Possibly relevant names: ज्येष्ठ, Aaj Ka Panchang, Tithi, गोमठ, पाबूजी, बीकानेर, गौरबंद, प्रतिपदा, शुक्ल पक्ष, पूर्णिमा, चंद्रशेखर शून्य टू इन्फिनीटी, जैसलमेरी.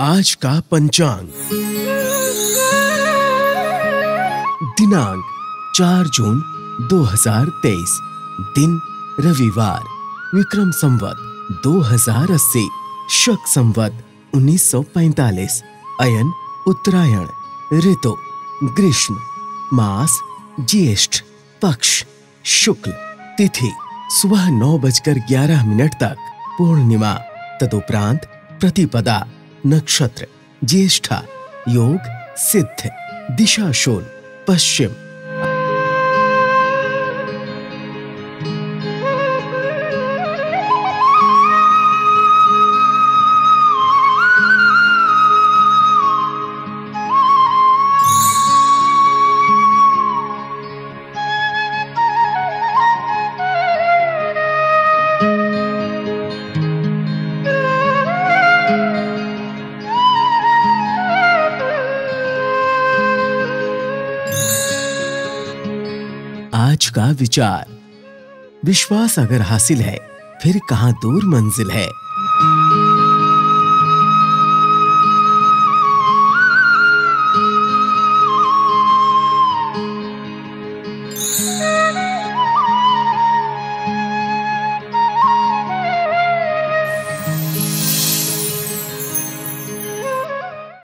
आज का पंचांग दिनांक 4 जून 2023, दिन रविवार, विक्रम संवत 2080, शक संवत 1945, अयन उत्तरायण, ऋतु ग्रीष्म, मास ज्येष्ठ, पक्ष शुक्ल, तिथि सुबह 9:11 तक पूर्णिमा, तदुपरांत प्रतिपदा, नक्षत्र ज्येष्ठा, योग सिद्ध, दिशा शूल पश्चिम। आज का विचार, विश्वास अगर हासिल है फिर कहां दूर मंजिल है।